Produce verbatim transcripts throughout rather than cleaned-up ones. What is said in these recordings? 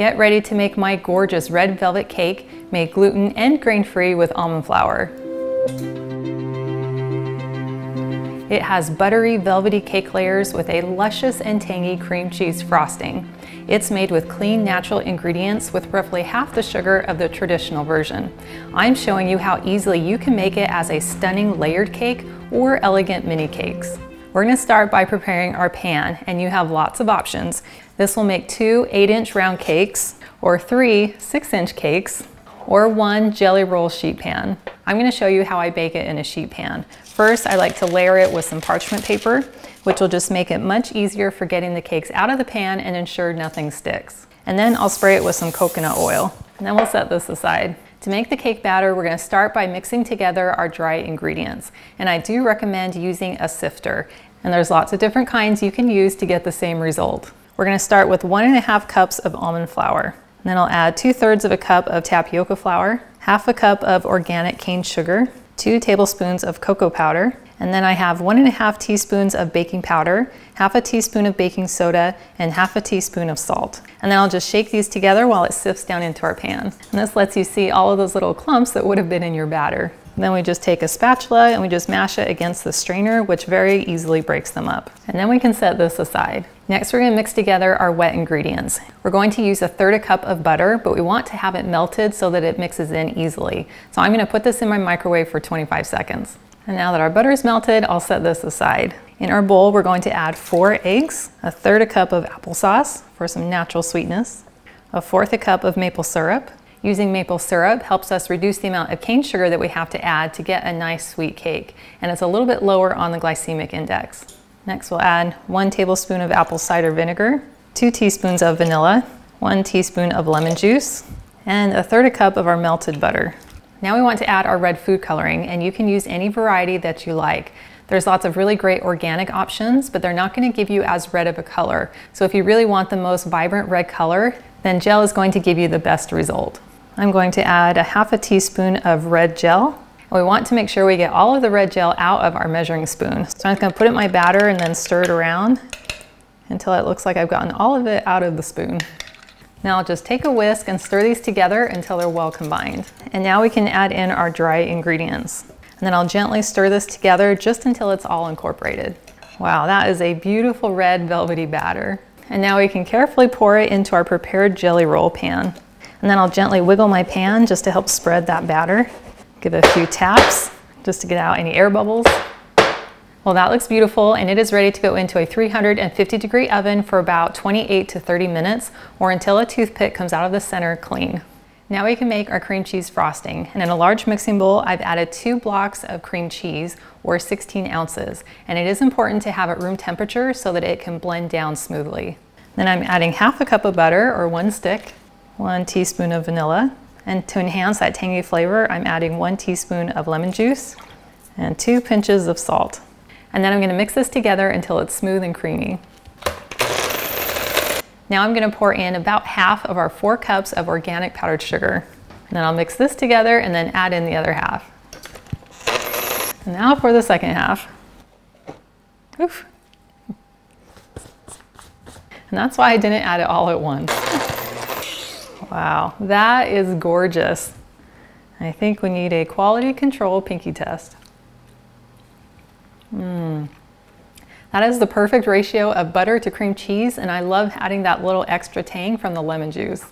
Get ready to make my gorgeous red velvet cake, made gluten and grain-free with almond flour. It has buttery, velvety cake layers with a luscious and tangy cream cheese frosting. It's made with clean, natural ingredients with roughly half the sugar of the traditional version. I'm showing you how easily you can make it as a stunning layered cake or elegant mini cakes. We're going to start by preparing our pan, and you have lots of options. This will make two eight inch round cakes, or three six inch cakes, or one jelly roll sheet pan. I'm going to show you how I bake it in a sheet pan. First, I like to layer it with some parchment paper, which will just make it much easier for getting the cakes out of the pan and ensure nothing sticks. And then I'll spray it with some coconut oil, and then we'll set this aside. To make the cake batter, we're going to start by mixing together our dry ingredients. And I do recommend using a sifter. And there's lots of different kinds you can use to get the same result. We're going to start with one and a half cups of almond flour. And then I'll add two thirds of a cup of tapioca flour, half a cup of organic cane sugar, two tablespoons of cocoa powder, and then I have one and a half teaspoons of baking powder, half a teaspoon of baking soda, and half a teaspoon of salt. And then I'll just shake these together while it sifts down into our pan. And this lets you see all of those little clumps that would have been in your batter. And then we just take a spatula and we just mash it against the strainer, which very easily breaks them up. And then we can set this aside. Next, we're going to mix together our wet ingredients. We're going to use a third a cup of butter, but we want to have it melted so that it mixes in easily. So I'm going to put this in my microwave for twenty-five seconds. And now that our butter is melted, I'll set this aside. In our bowl, we're going to add four eggs, a third a cup of applesauce for some natural sweetness, a fourth a cup of maple syrup. Using maple syrup helps us reduce the amount of cane sugar that we have to add to get a nice sweet cake, and it's a little bit lower on the glycemic index. Next, we'll add one tablespoon of apple cider vinegar, two teaspoons of vanilla, one teaspoon of lemon juice, and a third a cup of our melted butter. Now we want to add our red food coloring, and you can use any variety that you like. There's lots of really great organic options, but they're not going to give you as red of a color. So if you really want the most vibrant red color, then gel is going to give you the best result. I'm going to add a half a teaspoon of red gel. We want to make sure we get all of the red gel out of our measuring spoon. So I'm just going to put it in my batter and then stir it around until it looks like I've gotten all of it out of the spoon. Now I'll just take a whisk and stir these together until they're well combined. And now we can add in our dry ingredients. And then I'll gently stir this together just until it's all incorporated. Wow, that is a beautiful red velvety batter. And now we can carefully pour it into our prepared jelly roll pan. And then I'll gently wiggle my pan just to help spread that batter. Give it a few taps just to get out any air bubbles. Well, that looks beautiful, and it is ready to go into a three hundred fifty degree oven for about twenty-eight to thirty minutes, or until a toothpick comes out of the center clean. Now we can make our cream cheese frosting, and in a large mixing bowl, I've added two blocks of cream cheese, or sixteen ounces, and it is important to have it room temperature so that it can blend down smoothly. Then I'm adding half a cup of butter, or one stick, one teaspoon of vanilla, and to enhance that tangy flavor, I'm adding one teaspoon of lemon juice and two pinches of salt. And then I'm going to mix this together until it's smooth and creamy. Now I'm going to pour in about half of our four cups of organic powdered sugar. And then I'll mix this together and then add in the other half. And now for the second half. Oof. And that's why I didn't add it all at once. Wow, that is gorgeous. I think we need a quality control pinky test. Mmm. That is the perfect ratio of butter to cream cheese, and I love adding that little extra tang from the lemon juice.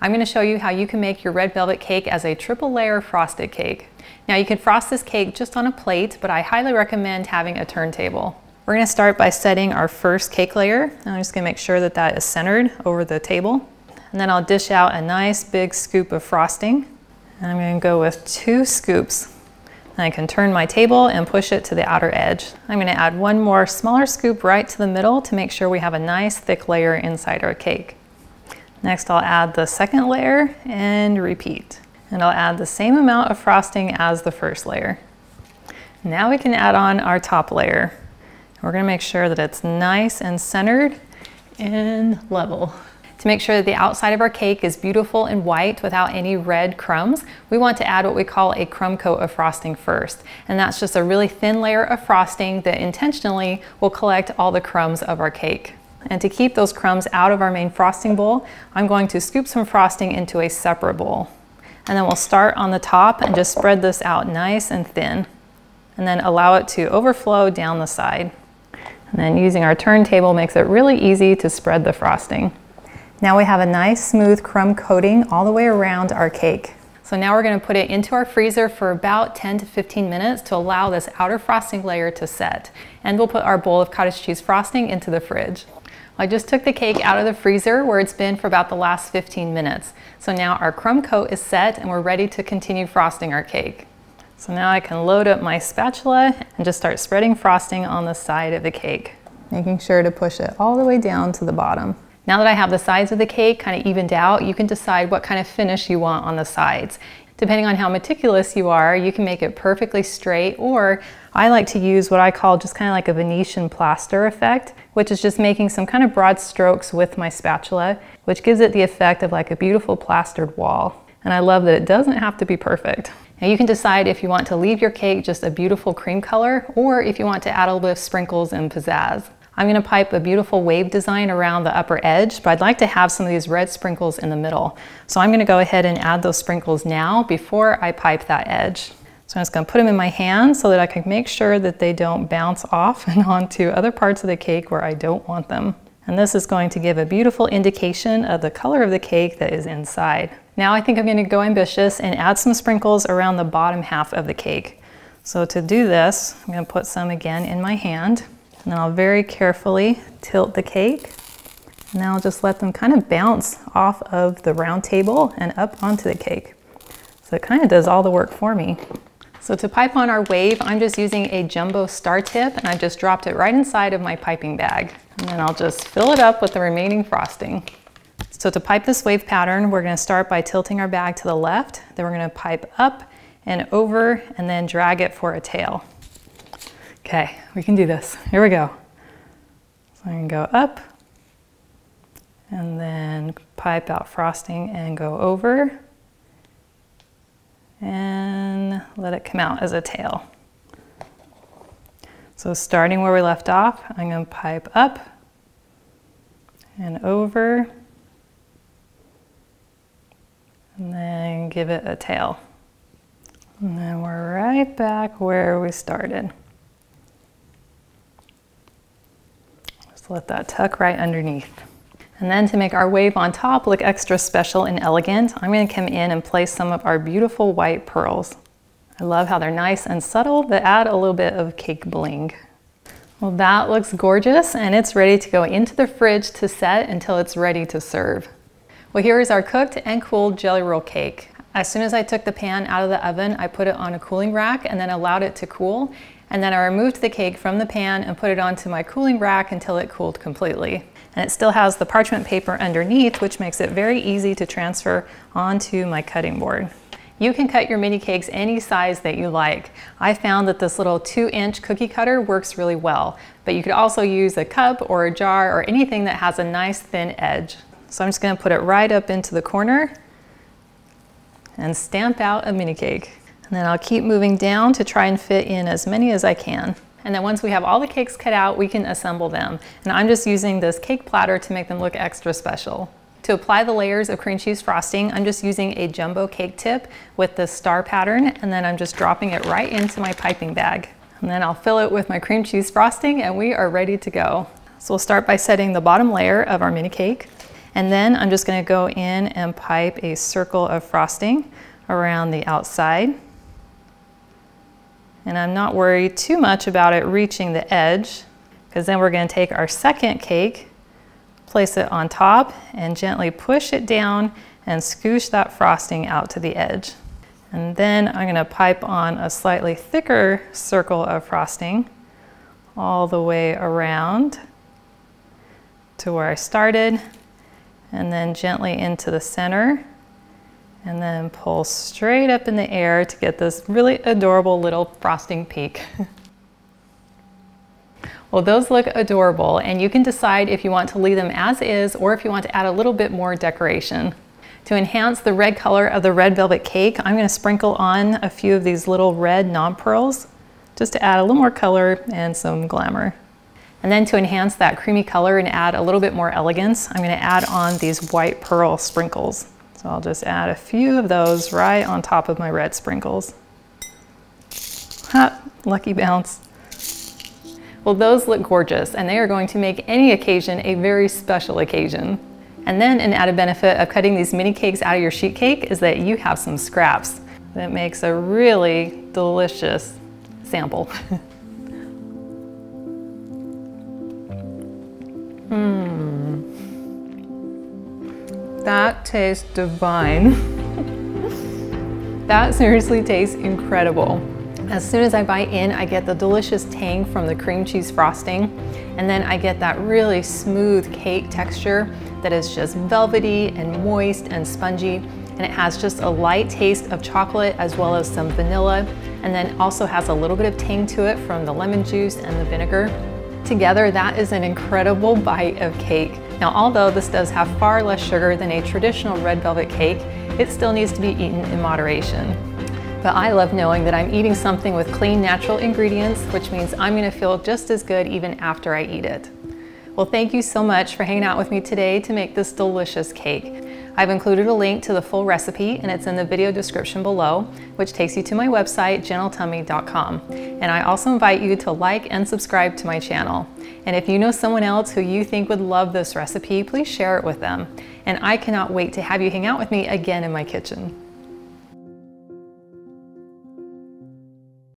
I'm going to show you how you can make your red velvet cake as a triple layer frosted cake. Now you can frost this cake just on a plate, but I highly recommend having a turntable. We're going to start by setting our first cake layer. I'm just going to make sure that that is centered over the table. And then I'll dish out a nice big scoop of frosting. And I'm going to go with two scoops. And I can turn my table and push it to the outer edge. I'm going to add one more smaller scoop right to the middle to make sure we have a nice thick layer inside our cake. Next, I'll add the second layer and repeat. And I'll add the same amount of frosting as the first layer. Now we can add on our top layer. We're going to make sure that it's nice and centered and level. To make sure that the outside of our cake is beautiful and white without any red crumbs, we want to add what we call a crumb coat of frosting first. And that's just a really thin layer of frosting that intentionally will collect all the crumbs of our cake. And to keep those crumbs out of our main frosting bowl, I'm going to scoop some frosting into a separate bowl. And then we'll start on the top and just spread this out nice and thin. And then allow it to overflow down the side. And then using our turntable makes it really easy to spread the frosting. Now we have a nice smooth crumb coating all the way around our cake. So now we're going to put it into our freezer for about ten to fifteen minutes to allow this outer frosting layer to set. And we'll put our bowl of cottage cheese frosting into the fridge. I just took the cake out of the freezer where it's been for about the last fifteen minutes. So now our crumb coat is set and we're ready to continue frosting our cake. So now I can load up my spatula and just start spreading frosting on the side of the cake, making sure to push it all the way down to the bottom. Now that I have the sides of the cake kind of evened out, you can decide what kind of finish you want on the sides. Depending on how meticulous you are, you can make it perfectly straight, or I like to use what I call just kind of like a Venetian plaster effect, which is just making some kind of broad strokes with my spatula, which gives it the effect of like a beautiful plastered wall. And I love that it doesn't have to be perfect. Now you can decide if you want to leave your cake just a beautiful cream color, or if you want to add a little bit of sprinkles and pizzazz. I'm gonna pipe a beautiful wave design around the upper edge, but I'd like to have some of these red sprinkles in the middle. So I'm gonna go ahead and add those sprinkles now before I pipe that edge. So I'm just gonna put them in my hand so that I can make sure that they don't bounce off and onto other parts of the cake where I don't want them. And this is going to give a beautiful indication of the color of the cake that is inside. Now I think I'm gonna go ambitious and add some sprinkles around the bottom half of the cake. So to do this, I'm gonna put some again in my hand. And then I'll very carefully tilt the cake. And I'll just let them kind of bounce off of the round table and up onto the cake. So it kind of does all the work for me. So to pipe on our wave, I'm just using a jumbo star tip, and I've just dropped it right inside of my piping bag. And then I'll just fill it up with the remaining frosting. So to pipe this wave pattern, we're gonna start by tilting our bag to the left, then we're gonna pipe up and over, and then drag it for a tail. Okay, we can do this. Here we go. So I'm gonna go up and then pipe out frosting and go over and let it come out as a tail. So starting where we left off, I'm gonna pipe up and over and then give it a tail. And then we're right back where we started. Let that tuck right underneath. And then to make our wave on top look extra special and elegant, I'm gonna come in and place some of our beautiful white pearls. I love how they're nice and subtle, but add a little bit of cake bling. Well, that looks gorgeous, and it's ready to go into the fridge to set until it's ready to serve. Well, here is our cooked and cooled jelly roll cake. As soon as I took the pan out of the oven, I put it on a cooling rack and then allowed it to cool. And then I removed the cake from the pan and put it onto my cooling rack until it cooled completely. And it still has the parchment paper underneath, which makes it very easy to transfer onto my cutting board. You can cut your mini cakes any size that you like. I found that this little two inch cookie cutter works really well, but you could also use a cup or a jar or anything that has a nice thin edge. So I'm just gonna put it right up into the corner and stamp out a mini cake. And then I'll keep moving down to try and fit in as many as I can. And then once we have all the cakes cut out, we can assemble them. And I'm just using this cake platter to make them look extra special. To apply the layers of cream cheese frosting, I'm just using a jumbo cake tip with the star pattern, and then I'm just dropping it right into my piping bag. And then I'll fill it with my cream cheese frosting and we are ready to go. So we'll start by setting the bottom layer of our mini cake. And then I'm just gonna go in and pipe a circle of frosting around the outside. And I'm not worried too much about it reaching the edge, because then we're going to take our second cake, place it on top, and gently push it down and scoosh that frosting out to the edge. And then I'm going to pipe on a slightly thicker circle of frosting all the way around to where I started, and then gently into the center. And then pull straight up in the air to get this really adorable little frosting peak. Well, those look adorable, and you can decide if you want to leave them as is or if you want to add a little bit more decoration. To enhance the red color of the red velvet cake, I'm going to sprinkle on a few of these little red non-pearls just to add a little more color and some glamour. And then to enhance that creamy color and add a little bit more elegance, I'm gonna add on these white pearl sprinkles. So I'll just add a few of those right on top of my red sprinkles. Ha, lucky bounce. Well, those look gorgeous, and they are going to make any occasion a very special occasion. And then an added benefit of cutting these mini cakes out of your sheet cake is that you have some scraps. That makes a really delicious sample. Mmm. That tastes divine. That seriously tastes incredible. As soon as I bite in, I get the delicious tang from the cream cheese frosting, and then I get that really smooth cake texture that is just velvety and moist and spongy, and it has just a light taste of chocolate as well as some vanilla, and then also has a little bit of tang to it from the lemon juice and the vinegar. Together, that is an incredible bite of cake. Now, although this does have far less sugar than a traditional red velvet cake, it still needs to be eaten in moderation. But I love knowing that I'm eating something with clean, natural ingredients, which means I'm gonna feel just as good even after I eat it. Well, thank you so much for hanging out with me today to make this delicious cake. I've included a link to the full recipe, and it's in the video description below, which takes you to my website, gentle tummy dot com. And I also invite you to like and subscribe to my channel. And if you know someone else who you think would love this recipe, please share it with them. And I cannot wait to have you hang out with me again in my kitchen.